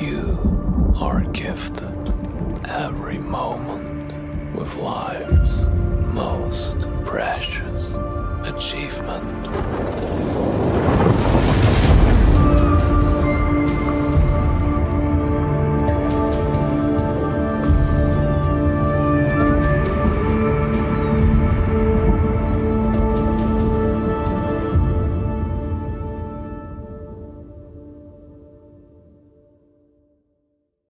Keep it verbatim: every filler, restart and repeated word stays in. You are gifted every moment with life's most precious achievement.